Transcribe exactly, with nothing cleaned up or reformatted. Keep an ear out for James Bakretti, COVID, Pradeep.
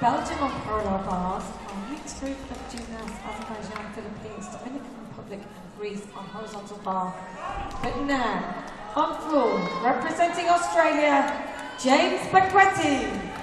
Belgium on parallel bars, a mixed group of juveniles, Azerbaijan, Philippines, Dominican Republic and Greece on horizontal bar. But now, on floor, representing Australia, James Bakretti.